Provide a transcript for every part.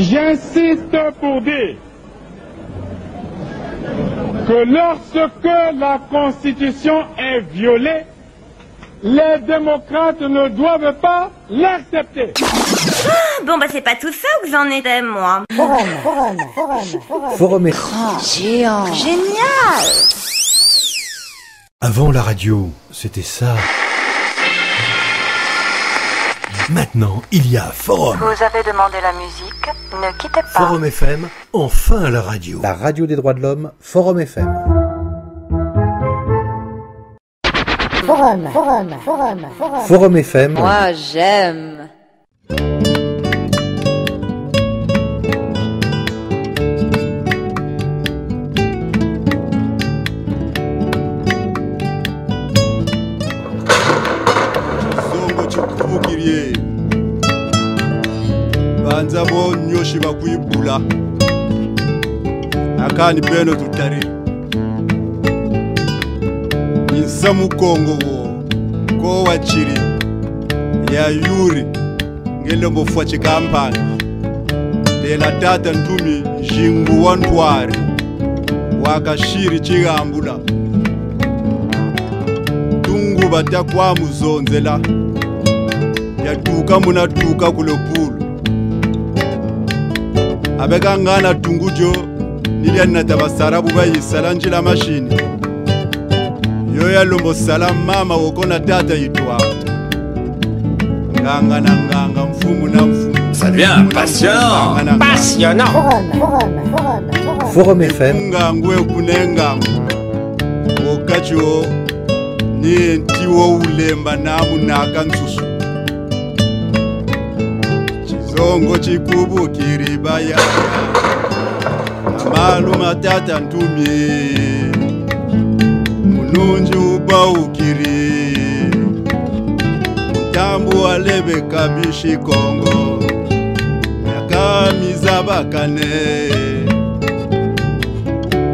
J'insiste pour dire que lorsque la Constitution est violée, les démocrates ne doivent pas l'accepter. Ah, bon, bah c'est pas tout ça que j'en étais, moi. Forum est géant. Génial. Avant la radio, c'était ça. Maintenant, il y a Forum. Vous avez demandé la musique, ne quittez pas. Forum FM, enfin la radio. La radio des droits de l'homme, Forum FM. Forum, Forum, Forum, Forum. Forum FM. Moi, j'aime. Banzabo nyoshi bakuyibula akani beno tutari insamu kongo ko wachiri ya yuri ngelombo fuache kampani de la tata ntumi jingu wantwari wakashiri chigambula tungu batakwa muzonzela yatuka munatuka kulopulu abegangana tungujo nilya natabasara bubayisala njila mashini yoya lumbo sala mama wokona tata yitwa nganga na nganga mfumu na mfumu. Ça devient passionnant, passionnant. Forum FM. Ngangwe kunenga wokacho ni ntiwo ulemba namu nakansusu Zongo chikubu kiribaya Amaluma tata ntumi Mununji uba ukiri Mutambu walebe kabishi kongo Nakamiza bakane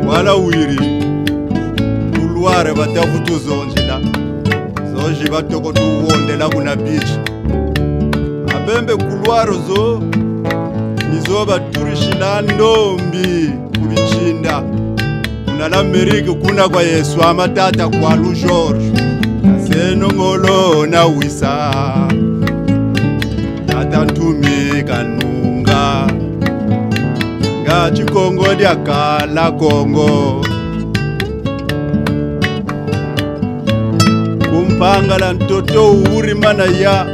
Wala uiri Tuluare batafutu zonjila Zonji batoko tuwonde la kuna bichi Bembe kulwarozo nizoba turishina ndombi kubichinda nalamerike kuna kwa Yesu amatata kwa Lu George asenongolo na wisa tata ntumi kanunga ngachi Kongo dyakala Kongo kumpanga la ntoto uri mana ya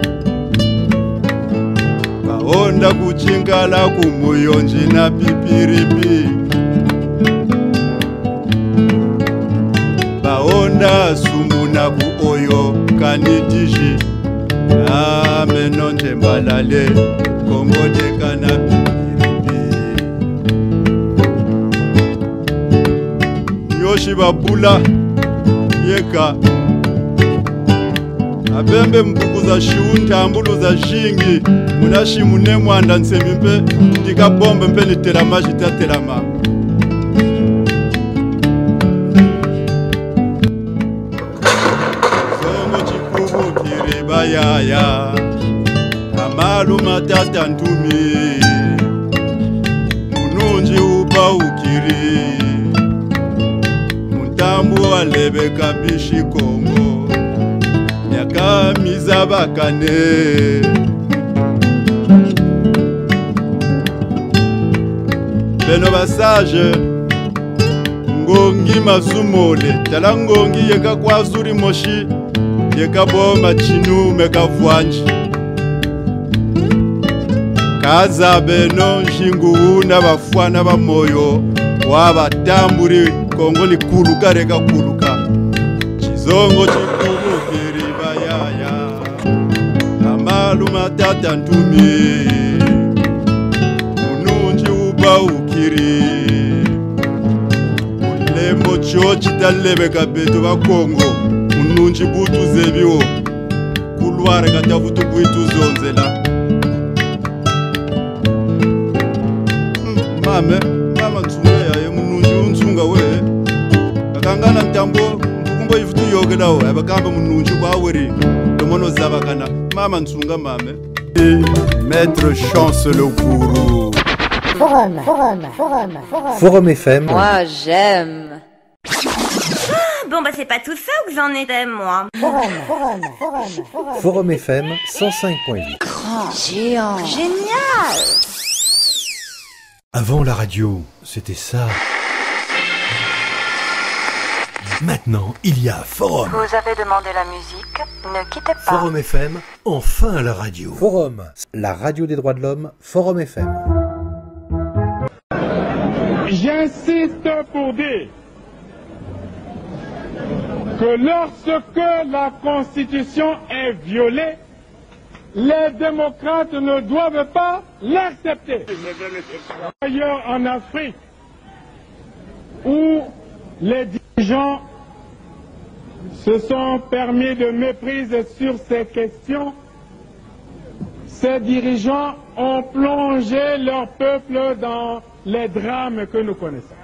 onda kuchingala kumuyonji na pipiripi baonda sumu na kuoyo kanitiji amenonje mbalale kongote kana pipiripi yoshi babula yeka abembe mbuku za shiunta ambulu za shingi munashi mune mwanda nsemimpe ndika bombe mpe niterama jitatelama zongo chikubu kiribayaya amaluma tata ntumi mununji uba ukiri mutambu walebe kabishi kongo Kamiza bakane Beno basage Ngongi masumole Tala ngongi yeka kwa suri moshi Yeka boma chinu meka vuanji Kaza beno shingu una bafuana ba moyo Waba tamburi kongoli kuluka reka kuluka Chizongo chikubu Maluma tata ntumi Mununji uba ukiri Ulembo chochi talebe kabeto wa Kongo Mununji butu zebiwo Kulware katavutu buitu zonzela Mame, mama ntsunga yae mununji unsunga we Kakangana ntambo mbukumbo yifutu yogela we Abakamba mununji kwa aweri Domono zabakana Maman Tsunga Mame et Maître Chancelo Kourou. Forum FM. Moi, j'aime. Bon, bah, c'est pas tout ça que j'en ai, moi. Forum FM 105.8. Grand, géant, génial. Avant la radio, c'était ça. Maintenant, il y a Forum. Vous avez demandé la musique, ne quittez pas. Forum FM, enfin la radio. Forum, la radio des droits de l'homme, Forum FM. J'insiste pour dire que lorsque la Constitution est violée, les démocrates ne doivent pas l'accepter. Ailleurs en Afrique, où les dirigeants se sont permis de méprise sur ces questions, ces dirigeants ont plongé leur peuple dans les drames que nous connaissons.